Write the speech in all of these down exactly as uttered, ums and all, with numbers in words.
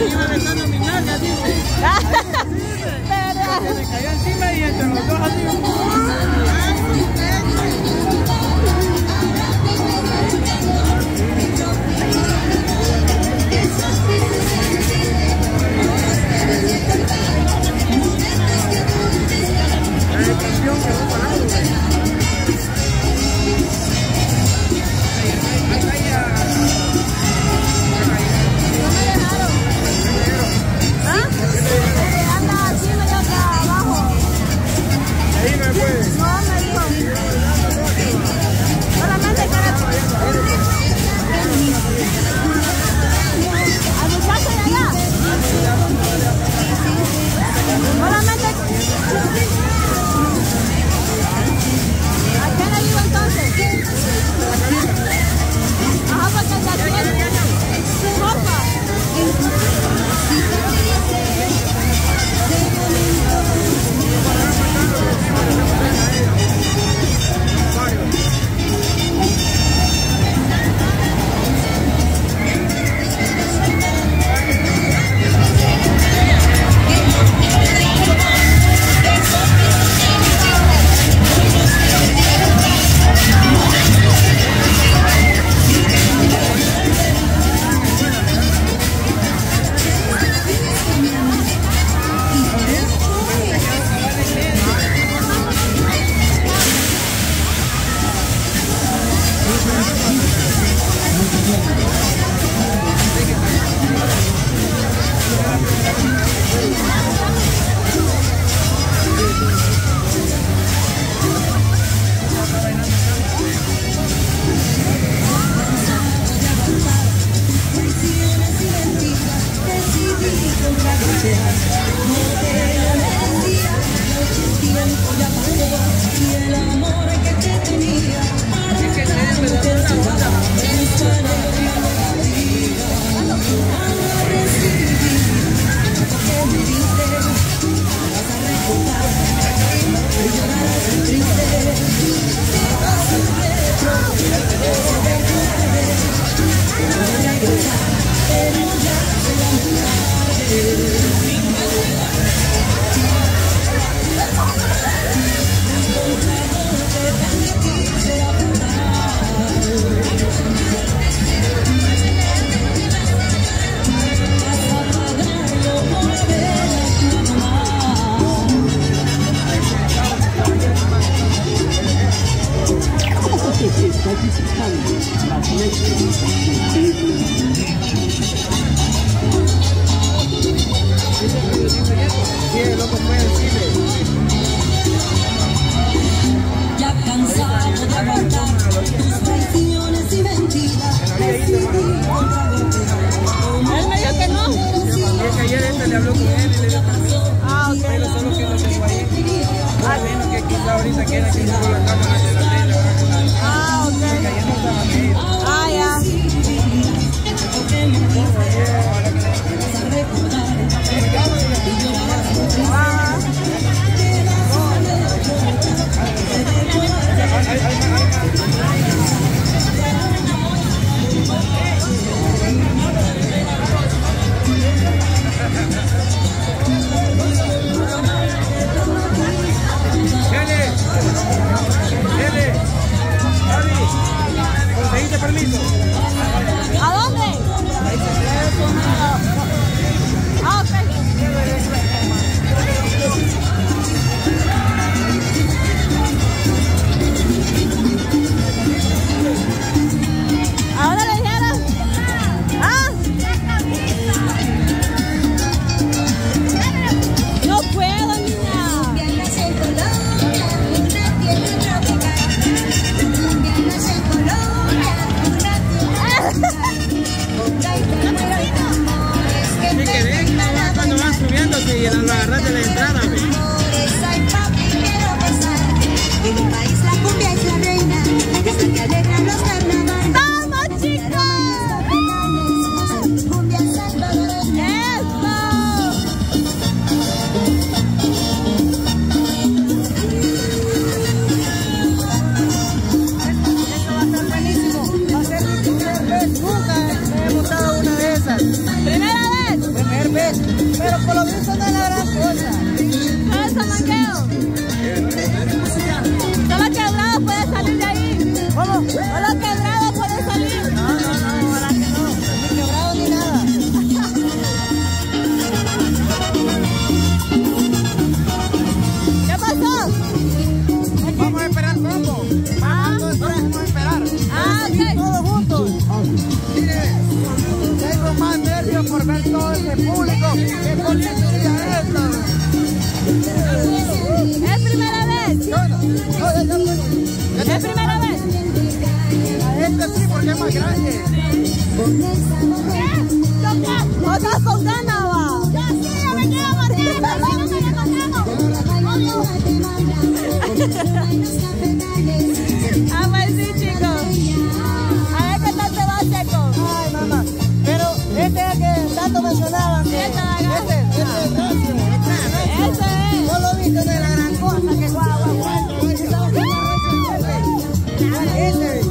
y iba besando mi nalga, dice. Pero... se cayó encima y entre los dos así. Por ver todo ese público, qué policía es esta. Es primera vez. No, no, no, no, no. Es primera vez. A este sí, porque es más grande. ¿Qué? ¿Estás con ganas, va? Yo sí, yo me quiero morder, porque no me lo encontramos. Ah, pues sí, chicos. A ver qué tal te va, Checo. Ay, mamá. Este es el que tanto mencionaban. Este, este, este es el próximo. Este es. No lo viste de la gran cosa que guau, guau, guau. Este es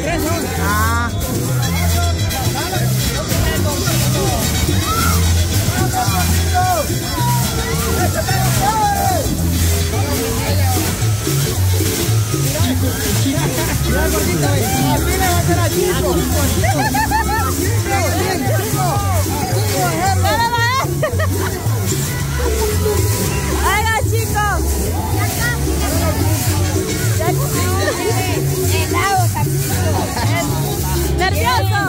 ¡Ja, ja, ja! Mira, gordita, ve. Aquí le va a hacer a Chico. Oiga, chicos. ¡Nervioso!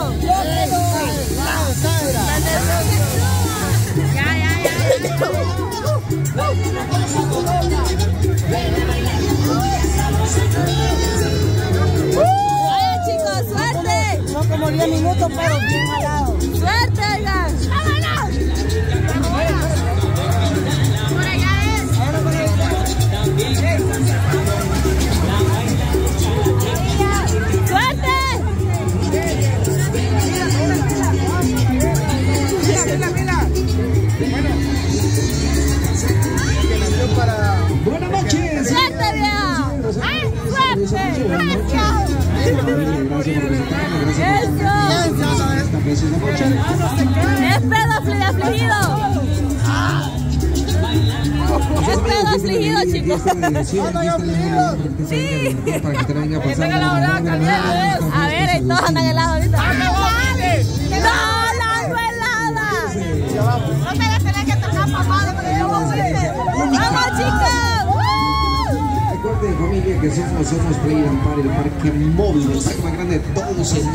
¡Ya, ya, ya! Chicos, suerte. Son como diez minutos, pero bien jalado. ¡Suerte, oigan! ¡Vámonos! Por allá es. ¡Suerte! Buenas noches. Suerte, viejo. Suerte. Gracias. Es pedo afligido. Es pedo afligido, chicos. Sí. Están elaborados calientes. A ver, todos andan helados ahorita. No te dejes tener que tocar papá, porque yo voy a irte. ¡Vamos, chicos! Recuerden, familia, que somos, somos Play and Party, el parque móvil, el parque más grande de todo Centro.